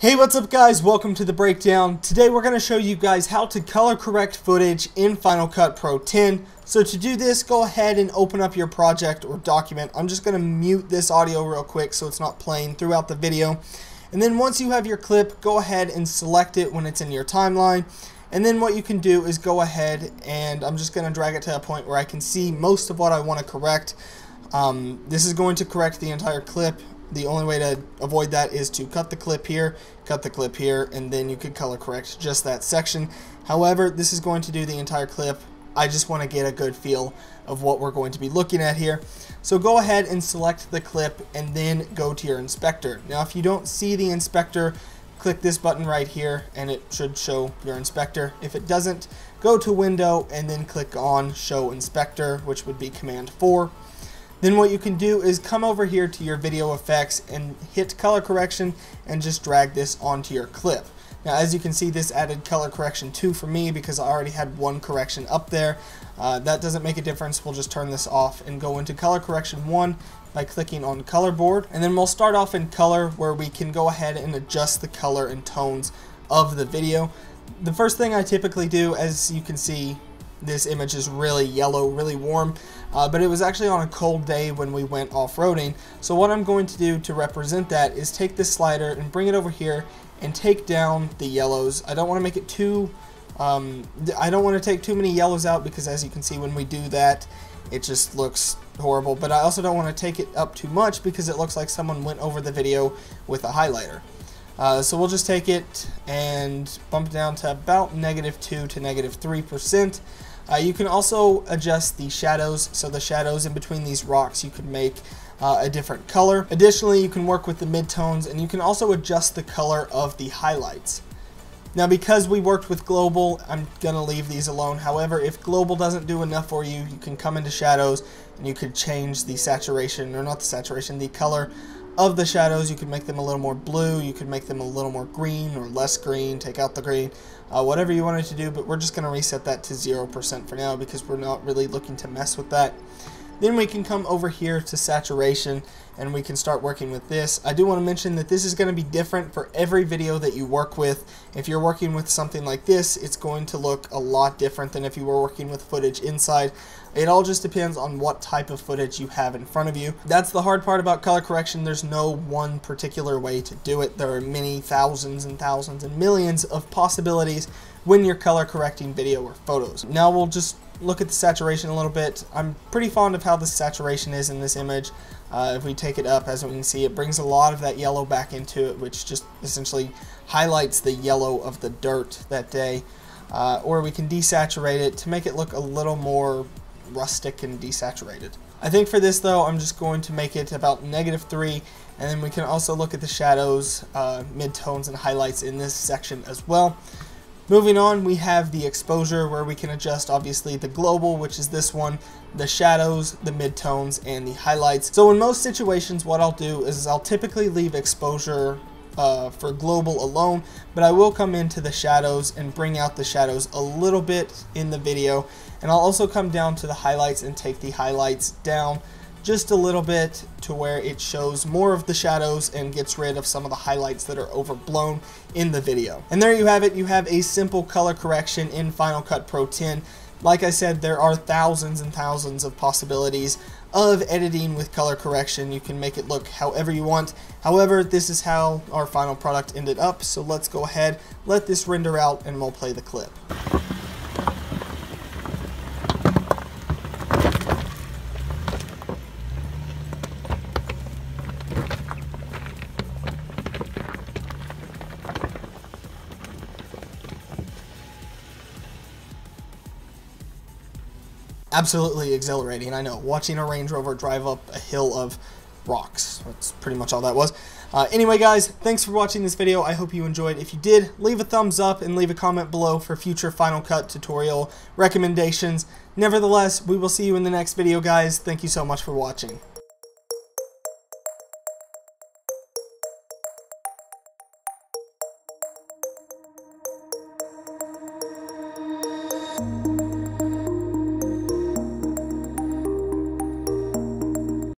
Hey, what's up guys, welcome to the breakdown. Today we're going to show you guys how to color correct footage in Final Cut Pro 10. So to do this, go ahead and open up your project or document. I'm just going to mute this audio real quick so it's not playing throughout the video. And then once you have your clip, go ahead and select it when it's in your timeline. And then what you can do is go ahead and I'm just going to drag it to a point where I can see most of what I want to correct. This is going to correct the entire clip. The only way to avoid that is to cut the clip here, and then you could color correct just that section. However, this is going to do the entire clip. I just want to get a good feel of what we're going to be looking at here. So go ahead and select the clip and then go to your inspector. Now, if you don't see the inspector, click this button right here and it should show your inspector. If it doesn't, go to Window and then click on Show Inspector, which would be Command 4. Then what you can do is come over here to your video effects and hit color correction and just drag this onto your clip. Now, as you can see, this added color correction 2 for me because I already had one correction up there. That doesn't make a difference. We'll just turn this off and go into color correction 1 by clicking on color board. And then we'll start off in color where we can go ahead and adjust the color and tones of the video. The first thing I typically do, as you can see, this image is really yellow, really warm, but it was actually on a cold day when we went off-roading. So what I'm going to do to represent that is take this slider and bring it over here and take down the yellows. I don't want to make it too, I don't want to take too many yellows out because, as you can see, when we do that, it just looks horrible. But I also don't want to take it up too much because it looks like someone went over the video with a highlighter. So we'll just take it and bump it down to about -2 to -3%. You can also adjust the shadows, so the shadows in between these rocks you can make a different color. Additionally, you can work with the midtones, and you can also adjust the color of the highlights. Now, because we worked with global, I'm gonna leave these alone. However, if global doesn't do enough for you, you can come into shadows and you could change the saturation, or not the saturation, the color of the shadows. You could make them a little more blue, you could make them a little more green or less green, take out the green, whatever you wanted to do, but we're just going to reset that to 0% for now because we're not really looking to mess with that. Then we can come over here to saturation and we can start working with this. I do want to mention that this is going to be different for every video that you work with. If you're working with something like this, it's going to look a lot different than if you were working with footage inside. It all just depends on what type of footage you have in front of you. That's the hard part about color correction. There's no one particular way to do it. There are many thousands and thousands and millions of possibilities when you're color correcting video or photos. Now we'll just look at the saturation a little bit. I'm pretty fond of how the saturation is in this image. If we take it up, as we can see, it brings a lot of that yellow back into it, which just essentially highlights the yellow of the dirt that day. Or we can desaturate it to make it look a little more rustic and desaturated. I think for this though, I'm just going to make it about -3, and then we can also look at the shadows, midtones, and highlights in this section as well. Moving on, we have the exposure where we can adjust, obviously, the global, which is this one, the shadows, the midtones, and the highlights. So in most situations, what I'll do is I'll typically leave exposure for global alone, but I will come into the shadows and bring out the shadows a little bit in the video. And I'll also come down to the highlights and take the highlights down just a little bit to where it shows more of the shadows and gets rid of some of the highlights that are overblown in the video. And there you have it. You have a simple color correction in Final Cut Pro 10. Like I said, there are thousands and thousands of possibilities of editing with color correction. You can make it look however you want. However, this is how our final product ended up. So let's go ahead, let this render out, and we'll play the clip. Absolutely exhilarating, I know. Watching a Range Rover drive up a hill of rocks. That's pretty much all that was. Anyway, guys, thanks for watching this video. I hope you enjoyed. If you did, leave a thumbs up and leave a comment below for future Final Cut tutorial recommendations. Nevertheless, we will see you in the next video, guys. Thank you so much for watching.